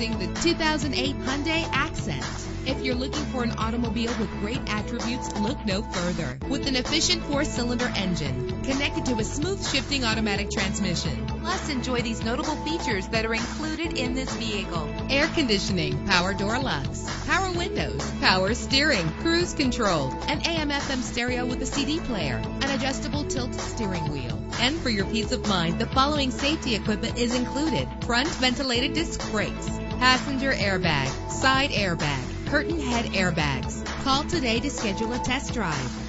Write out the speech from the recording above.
Introducing the 2008 Hyundai Accent. If you're looking for an automobile with great attributes, look no further. With an efficient 4-cylinder engine connected to a smooth shifting automatic transmission. Plus, enjoy these notable features that are included in this vehicle: air conditioning, power door locks, power windows, power steering, cruise control, an AM/FM stereo with a CD player, an adjustable tilt steering wheel. And for your peace of mind, the following safety equipment is included: front ventilated disc brakes, passenger airbag, side airbag, curtain head airbags. Call today to schedule a test drive.